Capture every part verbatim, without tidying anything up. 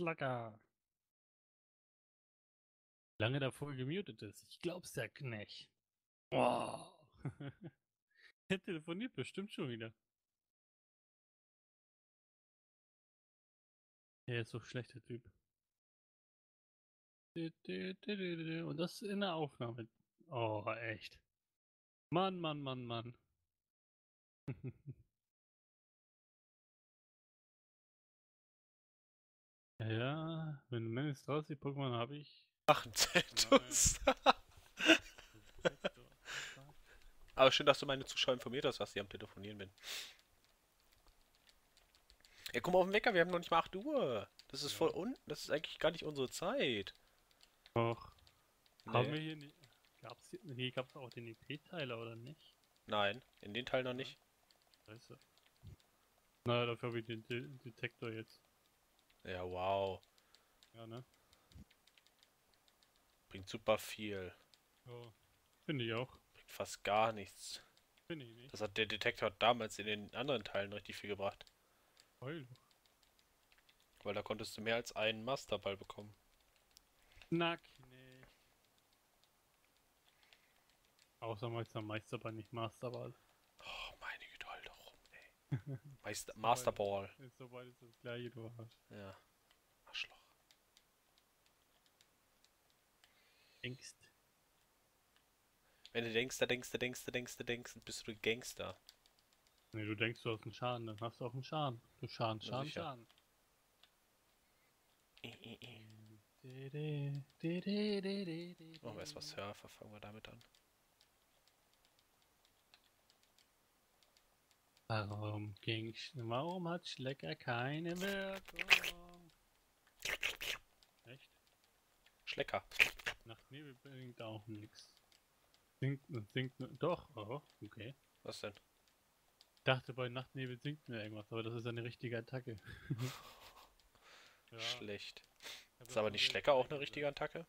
Lacker. Lange davor gemutet ist. Ich glaub's ja, Knecht. Wow. Er telefoniert bestimmt schon wieder. Er ist so ein schlechter Typ. Und das in der Aufnahme. Oh, echt. Mann, Mann, Mann, Mann. Ja, wenn du meinst, raus die Pokémon habe ich. Ach, ein Zeltus. Aber schön, dass du meine Zuschauer informiert hast, was sie am Telefonieren bin. Ey, guck mal auf den Wecker, wir haben noch nicht mal acht Uhr. Das ist ja voll unten, das ist eigentlich gar nicht unsere Zeit. Och. Nee. Haben wir hier nicht. Gab's hier, hier gab's auch den E P-Teiler, oder nicht? Nein, in den Teil noch nicht. Scheiße. Naja, dafür habe ich den De Detektor jetzt. Ja, wow. Ja, ne? Bringt super viel. Ja, finde ich auch. Bringt fast gar nichts. Finde ich nicht. Das hat der Detektor damals in den anderen Teilen richtig viel gebracht. Heul. Weil da konntest du mehr als einen Masterball bekommen. Knack, nee. Außer Meister, Meisterball, nicht Masterball. Oh, meine Güte, halt doch rum, ey. Meister, Masterball. Sobald ist das gleiche, du Arsch. Ja. Arschloch. Denkst. Wenn du denkst, da denkst, da denkst, da denkst, da denkst, bist du Gangster. Nee, du denkst, du hast einen Schaden, dann hast du auch einen Schaden. Du Schaden, Schaden, ja, Schaden. Machen wir erst was Surfer, fangen wir damit an. Warum ging Sch Warum hat Schlecker keine Wirkung? Echt? Schlecker. Nach Nebel bringt auch nichts. Sinkt und sinkt nur. Doch, oh, okay. Was denn? Ich dachte, bei Nachtnebel sinkt mir irgendwas, aber das ist eine richtige Attacke. Ja. Schlecht. Ist aber nicht Schlecker auch eine richtige Attacke?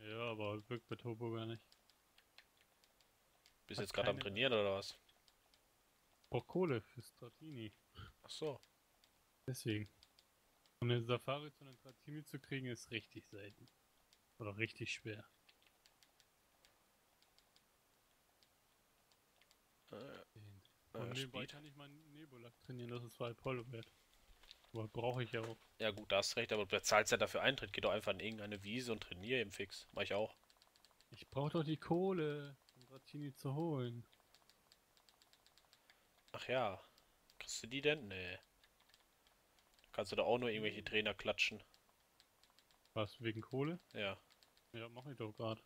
Ja, aber wirkt bei Turbo gar nicht. Bist du jetzt gerade am Trainieren oder was? Brauch Kohle fürs Trattini. Ach so. Deswegen. Um eine Safari zu einem Trattini zu kriegen, ist richtig selten. Oder richtig schwer. Äh. Und nebenbei kann ich meinen Nebulak trainieren, das ist zwei Polo wert. Aber brauche ich ja auch. Ja gut, da hast recht, aber du bezahlst ja dafür Eintritt. Geh doch einfach in irgendeine Wiese und trainiere im Fix. Mach ich auch. Ich brauche doch die Kohle, um Trattini zu holen. Ach ja. Kriegst du die denn? Nee. Da kannst du doch auch nur irgendwelche Trainer klatschen. Was, wegen Kohle? Ja. Ja, mach ich doch gerade.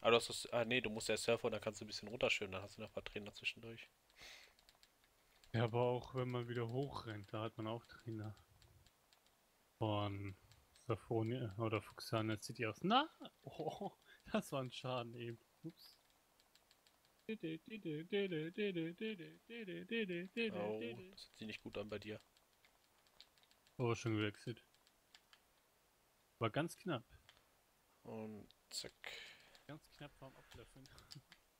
Aber du hast das, ah nee, du musst ja surfen und dann kannst du ein bisschen runterschwimmen, dann hast du noch ein paar Trainer zwischendurch. Ja, aber auch wenn man wieder hochrennt, da hat man auch Trainer. Von Safonia oder Fuchsana City aus. Na! Oh, das war ein Schaden eben. Ups. Oh, das sieht nicht gut an bei dir. Oh, schon gewechselt. War ganz knapp. Und zack. Ganz knapp vom Ablöffeln.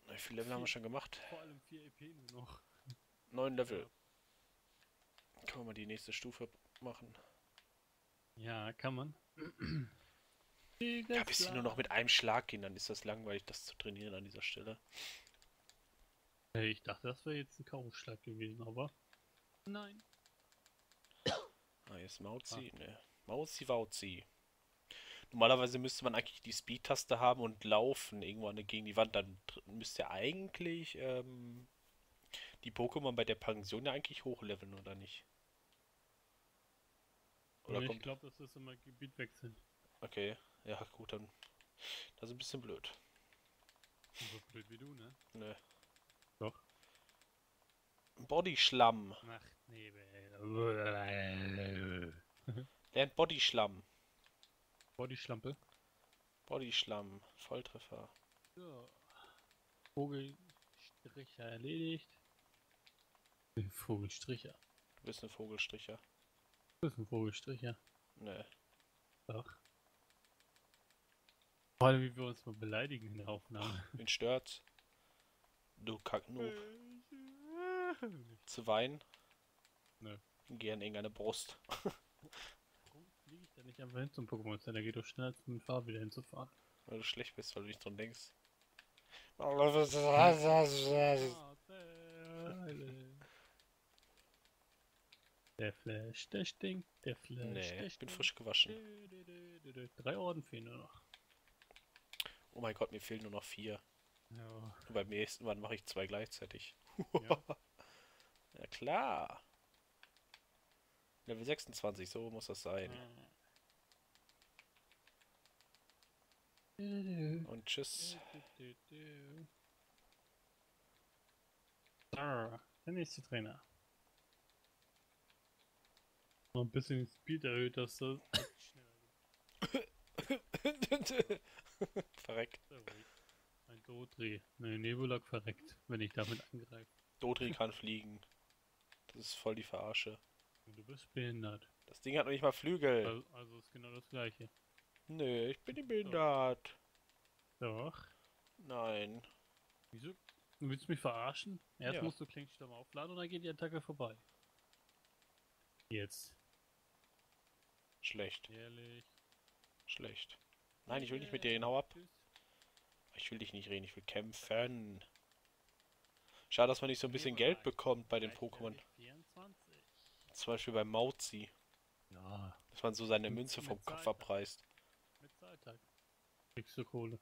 Wie viele Level vier, haben wir schon gemacht? Vor allem vier E P nur noch. Neun Level. Ja. Können wir mal die nächste Stufe machen? Ja, kann man. Ja, bis sie nur noch mit einem Schlag gehen, dann ist das langweilig, das zu trainieren an dieser Stelle. Hey, ich dachte, das wäre jetzt ein K O-Schlag gewesen, aber. Nein. Ah, jetzt Mauzi, ah. ne. Mauzi Wauzi. Normalerweise müsste man eigentlich die Speed-Taste haben und laufen irgendwann gegen die Wand. Dann müsste eigentlich ähm, die Pokémon bei der Pension ja eigentlich hochleveln, oder nicht? Oder nee, ich glaube, das ist immer Gebietwechsel. Okay, ja gut, dann. Das ist ein bisschen blöd. So blöd wie du, ne? Ne. Doch. Bodyschlamm. Nachtnebel. Lernt Bodyschlamm. Bodyschlampe. Bodyschlamm. Volltreffer. So. Vogelstricher erledigt. Vogelstricher. Du bist ein Vogelstricher. Du bist ein Vogelstricher. Nee. Doch. Vor allem, wie wir uns mal beleidigen in der Aufnahme. Wen stört's? Du Kacknoob. Zu weinen? Nö. Geh an irgendeine Brust. Warum fliege ich da nicht einfach hin zum Pokémon Center? Geht doch schneller zum Fahrrad wieder hinzufahren. Weil du schlecht bist, weil du nicht dran denkst. Der Flash, der stinkt, der Flash, nee, der stinkt. Ich bin frisch gewaschen. Drei Orden fehlen nur noch. Oh mein Gott, mir fehlen nur noch vier. Ja. Und beim nächsten Mal mache ich zwei gleichzeitig. Ja. Ja klar. Level sechsundzwanzig, so muss das sein. Und tschüss. Der nächste Trainer. Noch ein bisschen Speed erhöht, dass das verreckt. Ein Dodri. Ne, Nebulak verreckt, wenn ich damit angreife. Dodri kann fliegen. Das ist voll die Verarsche. Du bist behindert. Das Ding hat noch nicht mal Flügel. Also, also ist genau das gleiche. Nee, ich bin nicht behindert. Doch. Nein. Wieso? Du willst mich verarschen? Erst ja. musst du Klingsturm aufladen und dann geht die Attacke vorbei. Jetzt. Schlecht. Ehrlich. Schlecht. Nein, ich will nicht mit dir, hau ab. Ich will dich nicht reden, ich will kämpfen. Schade, dass man nicht so ein bisschen Geld bekommt bei den Pokémon. Zum Beispiel bei Mauzi. Ja. Dass man so seine Münze vom Kopf abreißt. Mit Zahltag kriegst du Kohle.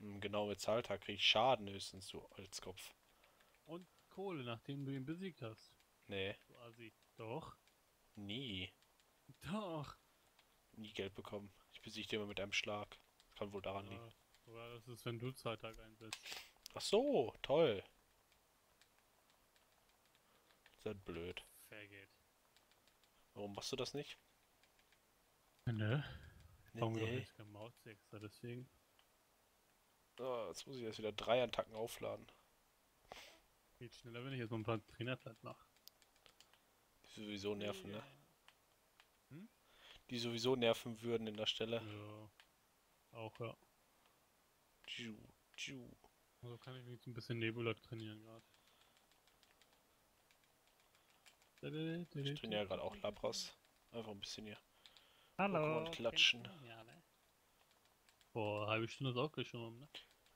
Genau, mit Zahltag krieg ich Schaden höchstens, so als Kopf. Und Kohle, nachdem du ihn besiegt hast. Nee. Du Asi. Doch. Nie. Doch. Nie Geld bekommen. Ich besiege den immer mit einem Schlag. Das kann wohl daran ja. liegen. Oder das ist, wenn du Zahltag einsetzt. Ach so, toll. Das ist blöd. Vergeht. Warum machst du das nicht? Ne. Ich komme doch nicht kein Mautz extra, deswegen. Oh, jetzt muss ich erst wieder drei Attacken aufladen. Geht schneller, wenn ich jetzt noch ein paar Trainerplatten mache. Die sowieso nerven, ne? Hm? Die sowieso nerven würden in der Stelle. Ja. Auch, ja. Tschu, tschu. Also kann ich mich jetzt ein bisschen Nebulak trainieren gerade. Ich trainiere ja gerade auch Lapras. Einfach ein bisschen hier. Hallo. Und klatschen. Boah, halbe Stunde ist auch gleich schon rum, ne?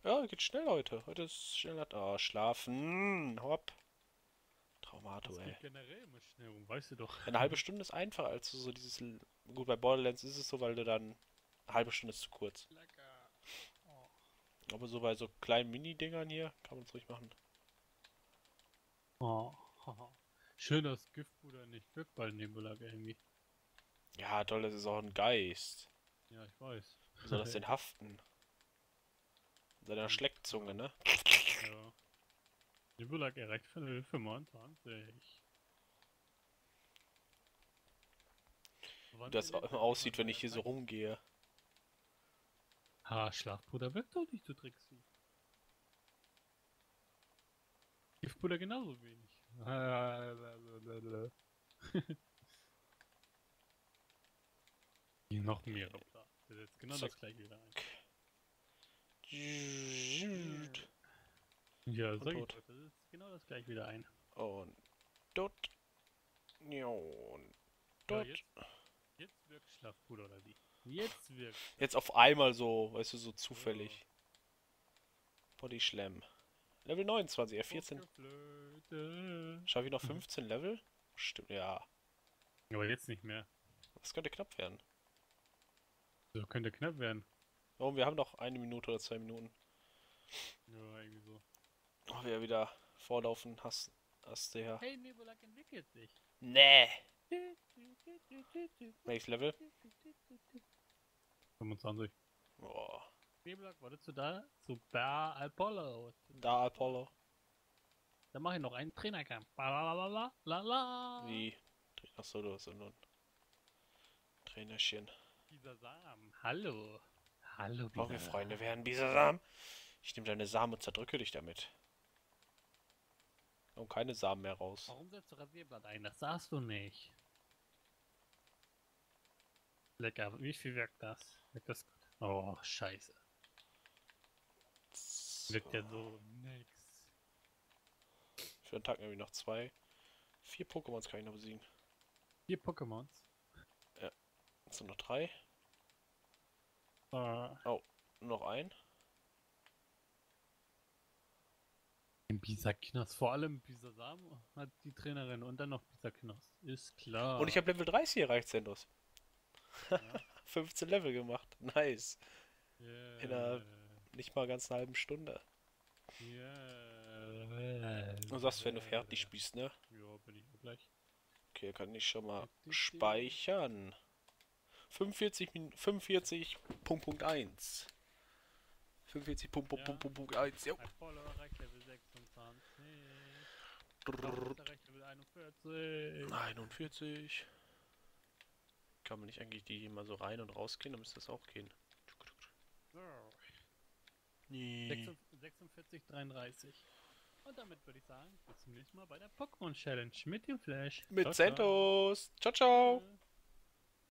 Ja, geht schnell heute. Heute ist schnell. Ah, oh, schlafen. Hopp. Traumato, das ey. Geht generell immer schnell rum, weißt du doch. Eine halbe Stunde ist einfacher als so dieses. Gut, bei Borderlands ist es so, weil du dann. Eine halbe Stunde ist zu kurz. Lecker. Oh. Aber so bei so kleinen Mini-Dingern hier kann man es ruhig machen. Oh. Schön, dass Giftbruder nicht wirkt bei Nebulak irgendwie. Ja, toll, das ist auch ein Geist. Ja, ich weiß. Wie soll das denn haften? In seiner Schleckzunge, ne? Ja. Nebulak erreicht von Level fünfundzwanzig. Wie das aussieht, wenn ich hier so rumgehe. Ha, Schlafbruder wirkt doch nicht so tricksy. Giftbruder genauso wenig. Noch mehr. Der setzt genau Zack. Das gleiche wieder ein. Ja, so gut. Das setzt genau das gleiche wieder ein. Und dort. Ja, und dort. Ja, jetzt, jetzt wirkt Schlafbruder oder wie? Jetzt wirkt. Jetzt auf einmal so, weißt du, so zufällig. Ja. Body Slam. Level neunundzwanzig, R vierzehn. Schaffe ich noch fünfzehn Level? Stimmt, ja. Aber jetzt nicht mehr. Das könnte knapp werden. So könnte knapp werden. Oh, wir haben noch eine Minute oder zwei Minuten. Ja, irgendwie so. Oh, wir wieder vorlaufen, hast, hast du ja. Hey, Nebulak entwickelt sich. Nee. Welches Level? fünfundzwanzig. Boah. Nebulak, wartest du da? Super Apollo. Da Apollo. Dann mache ich noch einen Trainerkampf. Lalalala. Lala. Wie? Achso, du hast einen Trainerchen. Bisasam. Hallo. Hallo, Bisasam. Wir Freunde werden, Bisasam. Ich nehme deine Samen und zerdrücke dich damit. Und keine Samen mehr raus. Warum setzt du Rasierblatt ein? Das sahst du nicht. Lecker. Wie viel wirkt das? Wirkt das gut? Oh, scheiße. Wirkt ja so nix. Für den Tag nämlich noch zwei. Vier Pokémons kann ich noch besiegen. Vier Pokémons. Ja. Jetzt sind noch drei. Uh. Oh, noch ein. Den Bisaknos, vor allem Bisasamo hat die Trainerin und dann noch Bisaknos. Ist klar. Und ich habe Level dreißig erreicht, Sendos. Ja. fünfzehn Level gemacht. Nice. Yeah. In einer nicht mal ganz halben Stunde. Yeah. Du sagst, wenn du fertig bist, ne? Ja, bin ich auch gleich. Okay, kann ich schon mal speichern. fünfundvierzig Punkt eins. fünfundvierzig Punkt eins. Ja. einundvierzig. Kann man nicht eigentlich die mal so rein und rausgehen, dann müsste das auch gehen. Nee. sechsundvierzig Komma dreiunddreißig. Und damit würde ich sagen, bis zum nächsten Mal bei der Pokémon Challenge mit dem Flash. Mit Sendos. Ciao, ciao.